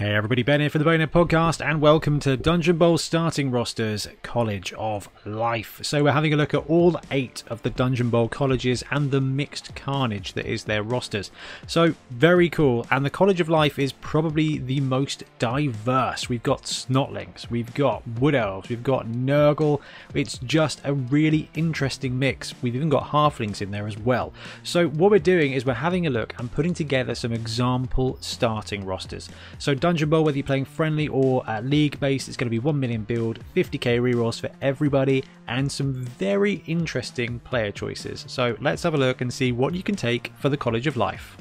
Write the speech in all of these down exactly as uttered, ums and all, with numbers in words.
Hey everybody, Ben here for the Bonehead Podcast and welcome to Dungeon Bowl Starting Roster's College of Life. So we're having a look at all eight of the Dungeon Bowl colleges and the mixed carnage that is their rosters. So very cool, and the College of Life is probably the most diverse. We've got Snotlings, we've got Wood Elves, we've got Nurgle. It's just a really interesting mix. We've even got Halflings in there as well. So what we're doing is we're having a look and putting together some example starting rosters. So Dungeon Bowl, whether you're playing friendly or uh, league based, it's going to be one million build, fifty K rerolls for everybody, and some very interesting player choices. So let's have a look and see what you can take for the College of Life.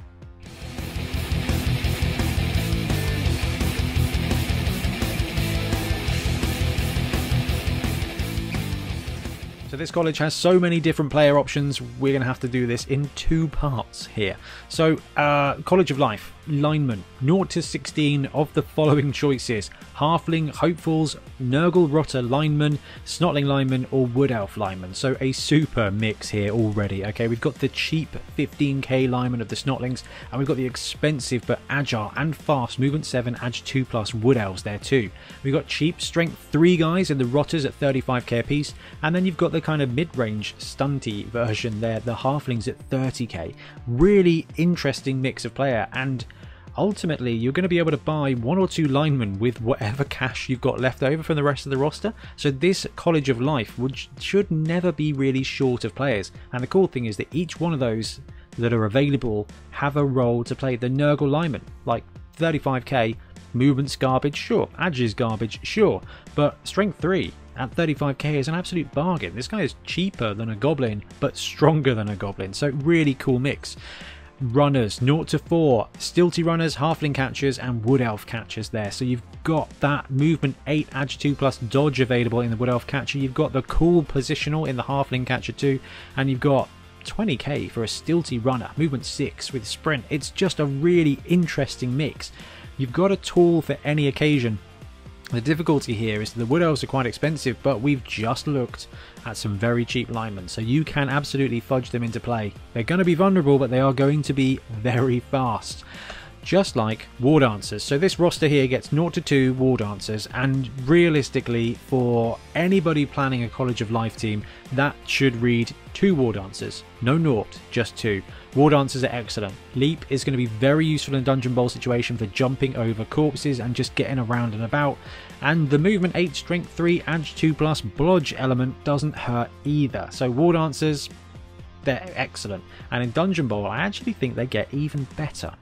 This college has so many different player options, we're going to have to do this in two parts here. So, uh, College of Life, Linemen, zero to sixteen of the following choices: Halfling Hopefuls, Nurgle Rotter Lineman, Snotling Lineman, or Wood Elf Lineman. So a super mix here already. Okay, we've got the cheap fifteen K lineman of the Snotlings, and we've got the expensive but agile and fast movement seven, ag two plus Wood Elves there too. We've got cheap strength three guys in the Rotters at thirty-five K apiece, and then you've got the kind of mid-range stunty version there, the Halflings at thirty K. Really interesting mix of player, and ultimately you're going to be able to buy one or two linemen with whatever cash you've got left over from the rest of the roster. So this College of Life would, should never be really short of players, and the cool thing is that each one of those that are available have a role to play. The Nurgle lineman, like thirty-five K, movement's garbage, sure, ag is garbage, sure, but strength three at thirty-five K is an absolute bargain. This guy is cheaper than a goblin, but stronger than a goblin. So really cool mix. Runners, zero to four, Stilty Runners, Halfling Catchers, and Wood Elf Catchers there. So you've got that movement eight, ag two plus dodge available in the Wood Elf Catcher. You've got the cool positional in the Halfling Catcher too, and you've got twenty K for a Stilty Runner, movement six with sprint. It's just a really interesting mix. You've got a tool for any occasion. The difficulty here is the Wood Elves are quite expensive, but we've just looked at some very cheap linemen, so you can absolutely fudge them into play. They're going to be vulnerable, but they are going to be very fast, just like War Dancers. So this roster here gets zero to two War Dancers, and realistically, for anybody planning a College of Life team, that should read two War Dancers, no naught, just two. War Dancers are excellent. Leap is going to be very useful in a Dungeon Bowl situation for jumping over corpses and just getting around and about. And the movement eight, strength three, ag two plus blodge element doesn't hurt either. So War Dancers, they're excellent, and in Dungeon Bowl I actually think they get even better.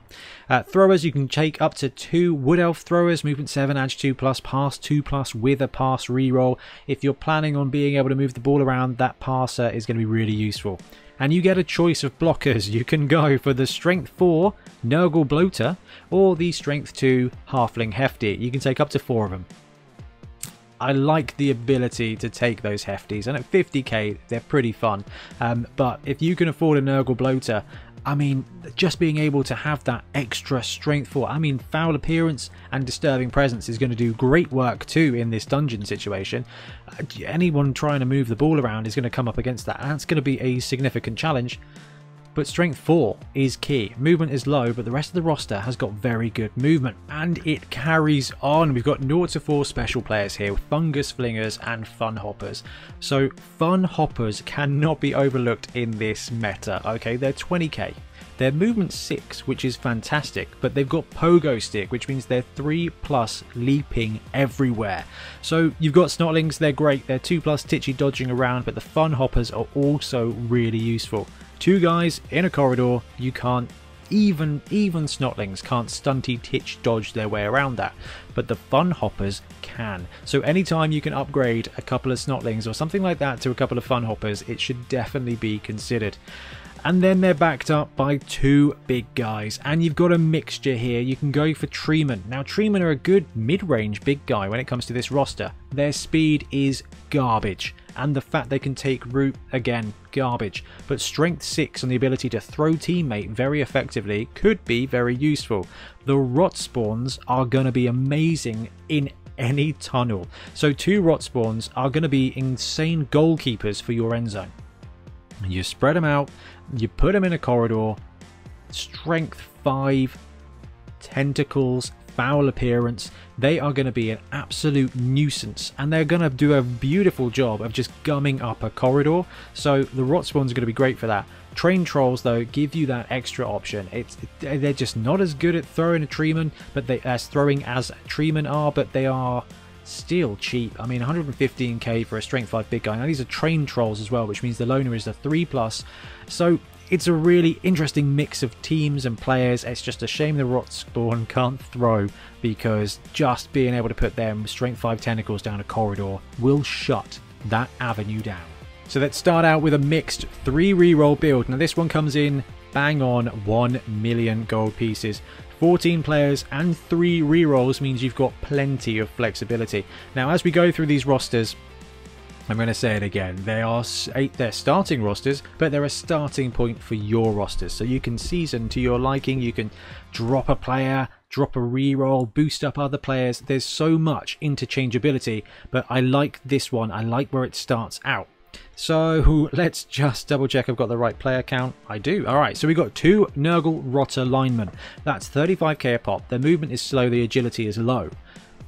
Uh, throwers, you can take up to two Wood Elf Throwers, movement seven, ag two plus, pass two plus with a pass reroll. If you're planning on being able to move the ball around, that passer is going to be really useful. And you get a choice of blockers. You can go for the strength four Nurgle Bloater or the strength two Halfling Hefty. You can take up to four of them. I like the ability to take those hefties, and at fifty K they're pretty fun, um, but if you can afford a Nurgle Bloater, I mean, just being able to have that extra strength for, I mean, Foul Appearance and Disturbing Presence is going to do great work too in this dungeon situation. Anyone trying to move the ball around is going to come up against that, and that's going to be a significant challenge. But strength four is key. Movement is low, but the rest of the roster has got very good movement, and it carries on. We've got zero to four special players here, Fungus Flingers and Fun Hoppers. So Fun Hoppers cannot be overlooked in this meta. Okay, they're twenty K. They're movement six, which is fantastic, but they've got pogo stick, which means they're three plus leaping everywhere. So you've got Snotlings, they're great, they're two plus titchy dodging around, but the Fun Hoppers are also really useful. Two guys in a corridor, you can't, even even Snotlings can't stunty titch dodge their way around that, but the Fun Hoppers can. So anytime you can upgrade a couple of Snotlings or something like that to a couple of Fun Hoppers, it should definitely be considered. And then they're backed up by two big guys, and you've got a mixture here. You can go for Treeman. Now Treeman are a good mid-range big guy when it comes to this roster. Their speed is garbage, and the fact they can take root, again, garbage. But strength six and the ability to throw teammate very effectively could be very useful. The Rot Spawns are going to be amazing in any tunnel. So two Rot Spawns are going to be insane goalkeepers for your end zone. You spread them out, you put them in a corridor, strength five, tentacles, foul appearance. They are going to be an absolute nuisance, and they're going to do a beautiful job of just gumming up a corridor, so the Rot Spawns are going to be great for that. Train Trolls, though, give you that extra option. It's they're just not as good at throwing a Treeman, but they as throwing as Treeman are, but they are still cheap. I mean, one hundred fifteen K for a strength five big guy. Now these are Train Trolls as well, which means the loner is a three plus, so it's a really interesting mix of teams and players. It's just a shame the Rot Spawn can't throw, because just being able to put them strength five tentacles down a corridor will shut that avenue down. So let's start out with a mixed three reroll build. Now this one comes in bang on one million gold pieces. fourteen players and three rerolls means you've got plenty of flexibility. Now as we go through these rosters, I'm going to say it again, they are eight, they're starting rosters, but they're a starting point for your rosters. So you can season to your liking, you can drop a player, drop a reroll, boost up other players. There's so much interchangeability, but I like this one, I like where it starts out. So let's just double check I've got the right player count. I do. Alright, so we've got two Nurgle Rotter Linemen. That's thirty-five K a pop. Their movement is slow, the agility is low.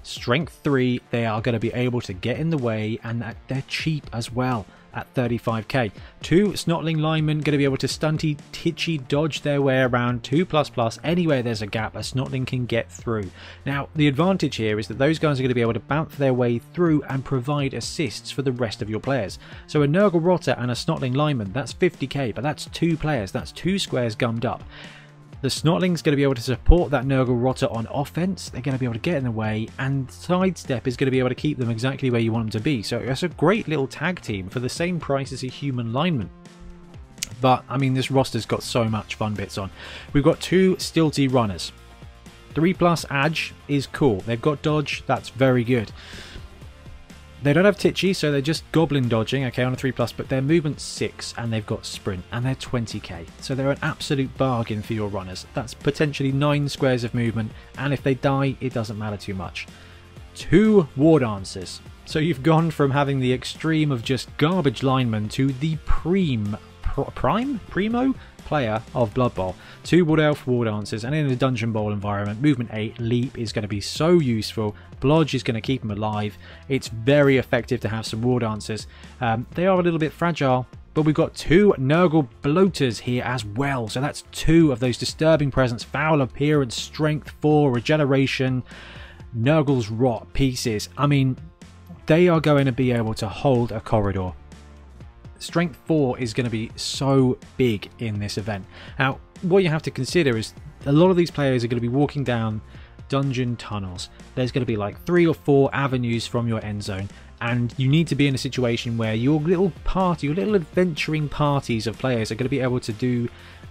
Strength three, they are going to be able to get in the way, and that they're cheap as well at thirty-five K. Two Snotling Linemen going to be able to stunty, titchy, dodge their way around, two plus plus, anywhere there's a gap a Snotling can get through. Now the advantage here is that those guys are going to be able to bounce their way through and provide assists for the rest of your players. So a Nurgle Rotter and a Snotling Lineman, that's fifty K, but that's two players, that's two squares gummed up. The Snotling's going to be able to support that Nurgle Rotter on offense, they're going to be able to get in the way, and Sidestep is going to be able to keep them exactly where you want them to be. So that's a great little tag team for the same price as a human lineman. But, I mean, this roster's got so much fun bits on. We've got two Stilty Runners. three plus Adge is cool. They've got Dodge, that's very good. They don't have Titchy, so they're just goblin dodging, okay, on a three plus, but their movement's six, and they've got Sprint, and they're twenty K. So they're an absolute bargain for your runners. That's potentially nine squares of movement, and if they die, it doesn't matter too much. Two War Dancers. So you've gone from having the extreme of just garbage linemen to the prime, pr prime? Primo? Player of Blood Bowl. Two Wood Elf War Dancers, and in a Dungeon Bowl environment, movement eight, leap is going to be so useful, blodge is going to keep them alive. It's very effective to have some War Dancers. Um, they are a little bit fragile, but we've got two Nurgle Bloaters here as well, so that's two of those disturbing presence, foul appearance, strength four, regeneration, Nurgle's Rot pieces. I mean, they are going to be able to hold a corridor. Strength four is going to be so big in this event. Now, what you have to consider is a lot of these players are going to be walking down dungeon tunnels. There's going to be like three or four avenues from your end zone, and you need to be in a situation where your little party, your little adventuring parties of players are going to be able to do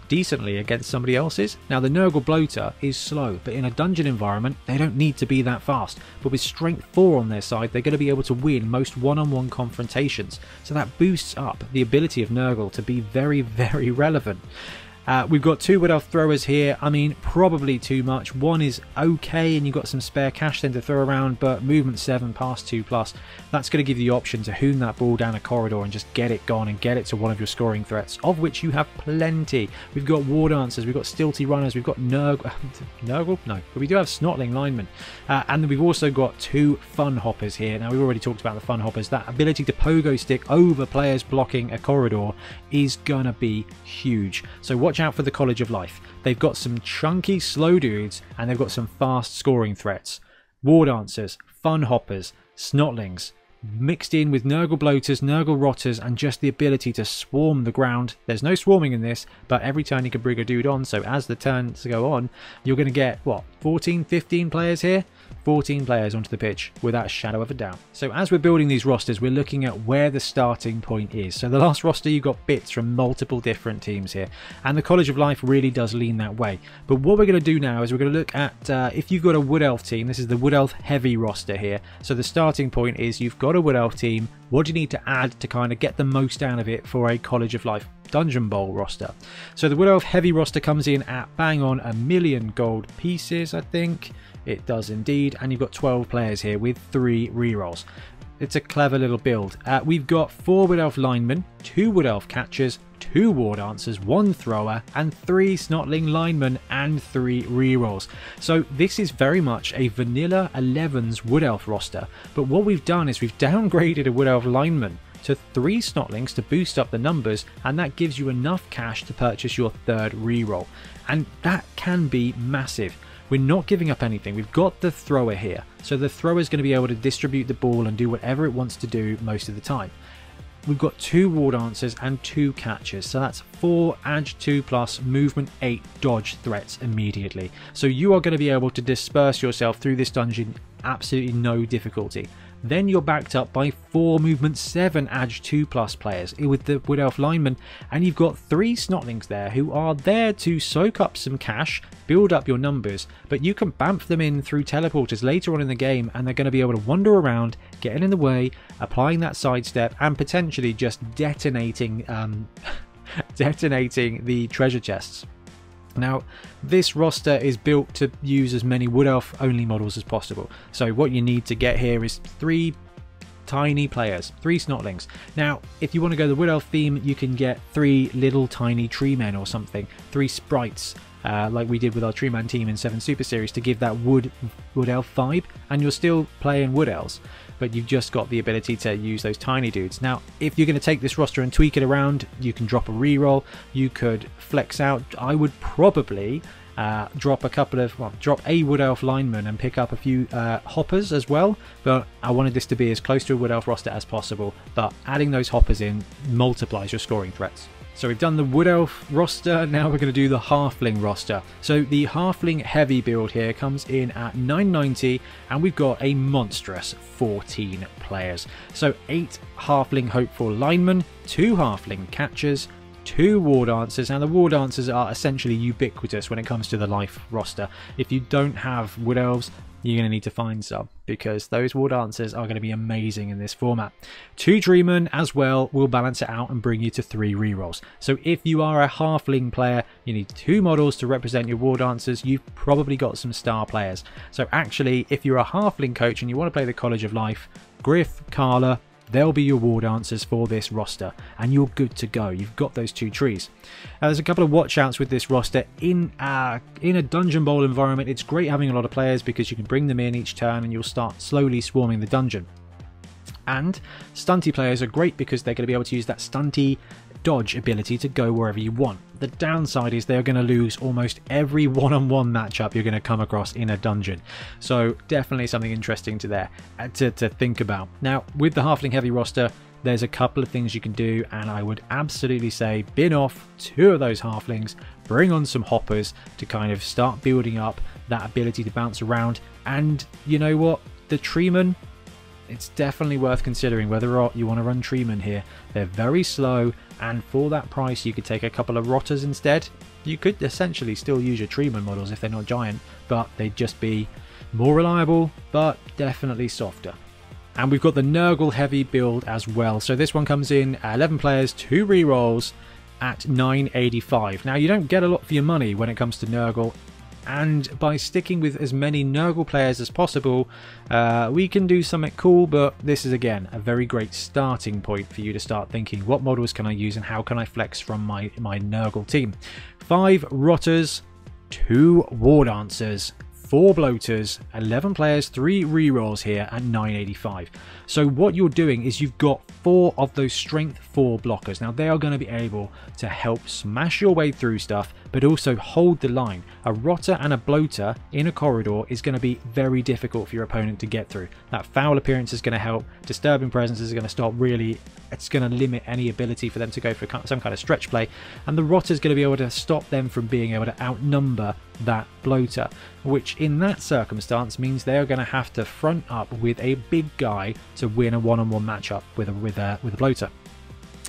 decently against somebody else's. Now the Nurgle Bloater is slow, but in a dungeon environment they don't need to be that fast, but with strength four on their side they're going to be able to win most one-on-one confrontations, so that boosts up the ability of Nurgle to be very very relevant. Uh, we've got two Wood Elf Throwers here. I mean, probably too much. One is okay, and you've got some spare cash then to throw around, but movement seven past two plus, that's going to give you the option to hoon that ball down a corridor and just get it gone and get it to one of your scoring threats, of which you have plenty. We've got War Dancers, we've got Stilty Runners, we've got Nurgle... Nurgle? No. But we do have Snotling Linemen. Uh, and then we've also got two Fun Hoppers here. Now, we've already talked about the Fun Hoppers. That ability to pogo stick over players blocking a corridor is going to be huge. So watch out for the College of Life. They've got some chunky slow dudes and they've got some fast scoring threats. War Dancers, Fun Hoppers, Snotlings, mixed in with Nurgle Bloaters, Nurgle Rotters, and just the ability to swarm the ground. There's no swarming in this, but every turn you can bring a dude on, so as the turns go on, you're going to get, what, fourteen, fifteen players here? fourteen players onto the pitch without a shadow of a doubt. So as we're building these rosters, we're looking at where the starting point is. So the last roster, you got bits from multiple different teams here, and the College of Life really does lean that way. But what we're going to do now is we're going to look at uh, if you've got a Wood Elf team. This is the Wood Elf heavy roster here. So the starting point is you've got a Wood Elf team. What do you need to add to kind of get the most out of it for a College of Life Dungeon Bowl roster? So the Wood Elf heavy roster comes in at bang on a million gold pieces, I think. It does indeed, and you've got twelve players here with three rerolls. It's a clever little build. Uh, we've got four Wood Elf Linemen, two Wood Elf Catchers, two War Dancers, one Thrower, and three Snotling Linemen, and three rerolls. So this is very much a vanilla elevens Wood Elf roster, but what we've done is we've downgraded a Wood Elf Lineman to three Snotlings to boost up the numbers, and that gives you enough cash to purchase your third reroll, and that can be massive. We're not giving up anything. We've got the Thrower here, so the Thrower is going to be able to distribute the ball and do whatever it wants to do most of the time. We've got two War Dancers and two Catchers, so that's four ag two plus movement eight dodge threats immediately. So you are going to be able to disperse yourself through this dungeon absolutely no difficulty. Then you're backed up by four movement seven ag two plus players with the Wood Elf Linemen, and you've got three Snotlings there who are there to soak up some cash, build up your numbers, but you can bamf them in through teleporters later on in the game, and they're going to be able to wander around, getting in the way, applying that sidestep, and potentially just detonating um, detonating the treasure chests. Now, this roster is built to use as many Wood Elf only models as possible. So what you need to get here is three tiny players, three Snotlings. Now, if you want to go the Wood Elf theme, you can get three little tiny Treemen or something, three sprites, uh, like we did with our Treeman team in seven Super Series, to give that Wood Wood Elf vibe, and you're still playing Wood Elves, but you've just got the ability to use those tiny dudes. Now, if you're going to take this roster and tweak it around, you can drop a reroll, you could flex out. I would probably uh, drop a couple of, well, drop a Wood Elf Lineman and pick up a few uh, Hoppers as well, but I wanted this to be as close to a Wood Elf roster as possible, but adding those Hoppers in multiplies your scoring threats. So we've done the Wood Elf roster, now we're going to do the Halfling roster. So the Halfling Heavy build here comes in at nine ninety, and we've got a monstrous fourteen players. So eight Halfling Hopeful Linemen, two Halfling Catchers, two War Dancers. Now the War Dancers are essentially ubiquitous when it comes to the Life roster. If you don't have Wood Elves, you're going to need to find some, because those War Dancers are going to be amazing in this format. Two Treeman as well will balance it out and bring you to three rerolls. So if you are a Halfling player, you need two models to represent your War Dancers. You've probably got some star players. So actually, if you're a Halfling coach and you want to play the College of Life, Griff, Carla, they'll be your War Dancers for this roster, and you're good to go. You've got those two trees. Now, there's a couple of watch-outs with this roster. In a, in a Dungeon Bowl environment, it's great having a lot of players because you can bring them in each turn and you'll start slowly swarming the dungeon. And stunty players are great because they're going to be able to use that stunty dodge ability to go wherever you want. The downside is they're going to lose almost every one-on-one matchup you're going to come across in a dungeon. So definitely something interesting to there to, to think about. Now, with the Halfling Heavy roster, there's a couple of things you can do, and I would absolutely say bin off two of those Halflings, bring on some Hoppers to kind of start building up that ability to bounce around. And you know what? The Treeman, it's definitely worth considering whether or not you want to run Treeman here. They're very slow, and for that price you could take a couple of Rotters instead. You could essentially still use your Treeman models if they're not giant, but they'd just be more reliable, but definitely softer. And we've got the Nurgle Heavy build as well. So this one comes in at eleven players, two rerolls at nine eighty-five. Now, you don't get a lot for your money when it comes to Nurgle, and by sticking with as many Nurgle players as possible, uh, we can do something cool, but this is again a very great starting point for you to start thinking, what models can I use and how can I flex from my, my Nurgle team? Five Rotters, two War Dancers, four Bloaters, eleven players, three rerolls here at nine eighty-five. So what you're doing is you've got four of those strength four blockers. Now, they are going to be able to help smash your way through stuff, but also hold the line. A Rotter and a Bloater in a corridor is going to be very difficult for your opponent to get through. That foul appearance is going to help. Disturbing presence is going to stop, really. It's going to limit any ability for them to go for some kind of stretch play, and the Rotter is going to be able to stop them from being able to outnumber that Bloater, which in that circumstance means they are going to have to front up with a big guy to win a one-on-one matchup with a with a with a Bloater.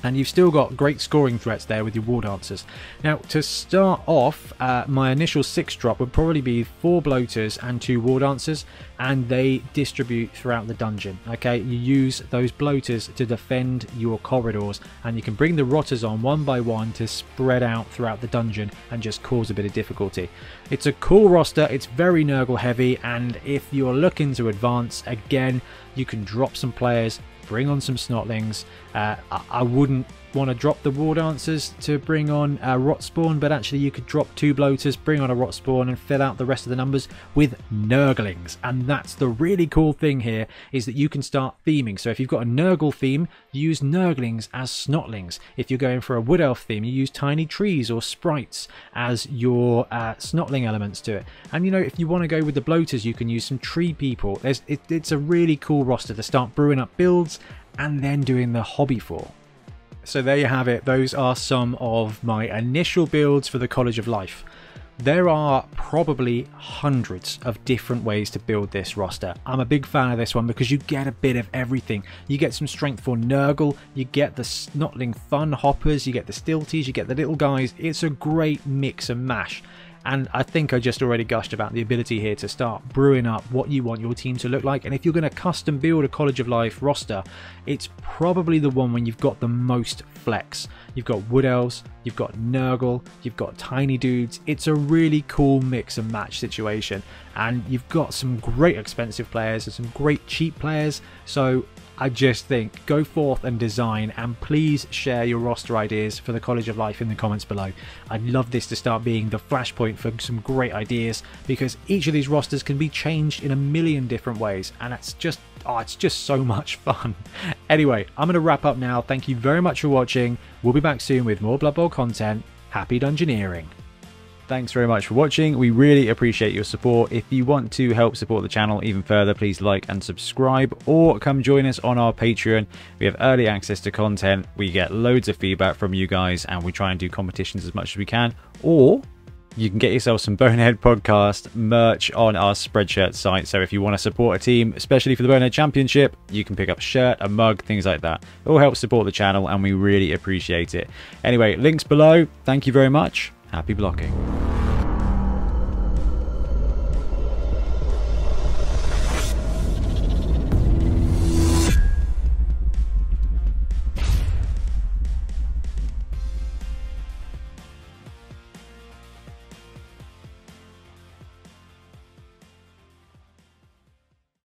And you've still got great scoring threats there with your War Dancers. Now, to start off, uh, my initial six drop would probably be four Bloaters and two War Dancers, and they distribute throughout the dungeon. Okay, you use those Bloaters to defend your corridors, and you can bring the Rotters on one by one to spread out throughout the dungeon and just cause a bit of difficulty. It's a cool roster, it's very Nurgle heavy, and if you're looking to advance, again, you can drop some players, bring on some Snotlings. Uh, I, I wouldn't want to drop the War Dancers to bring on a Rot Spawn, but actually you could drop two bloaters, bring on a Rot Spawn and fill out the rest of the numbers with Nurglings. And that's the really cool thing here, is that you can start theming. So if you've got a Nurgle theme, use Nurglings as Snotlings. If you're going for a Wood Elf theme, you use tiny trees or sprites as your uh, Snotling elements to it. And you know, if you want to go with the bloaters, you can use some tree people. There's, it, it's a really cool roster to start brewing up builds and then doing the hobby for. So there you have it. Those are some of my initial builds for the College of Life. There are probably hundreds of different ways to build this roster. I'm a big fan of this one because you get a bit of everything. You get some strength for Nurgle, you get the Snotling Fun Hoppers, you get the Stilties, you get the little guys. It's a great mix and mash. And I think I just already gushed about the ability here to start brewing up what you want your team to look like. And if you're going to custom build a College of Life roster, it's probably the one when you've got the most flex. You've got Wood Elves, you've got Nurgle, you've got Tiny Dudes. It's a really cool mix and match situation. And you've got some great expensive players and some great cheap players. So I just think go forth and design, and please share your roster ideas for the College of Life in the comments below. I'd love this to start being the flashpoint for some great ideas, because each of these rosters can be changed in a million different ways, and it's just, oh, it's just so much fun. Anyway, I'm going to wrap up now. Thank you very much for watching. We'll be back soon with more Blood Bowl content. Happy Dungeoneering. Thanks very much for watching. We really appreciate your support. If you want to help support the channel even further, please like and subscribe, or come join us on our Patreon. We have early access to content, we get loads of feedback from you guys, and we try and do competitions as much as we can. Or you can get yourself some Bonehead Podcast merch on our Spreadshirt site. So if you want to support a team, especially for the Bonehead Championship, you can pick up a shirt, a mug, things like that. It all helps support the channel and we really appreciate it. Anyway, links below. Thank you very much. Happy blocking.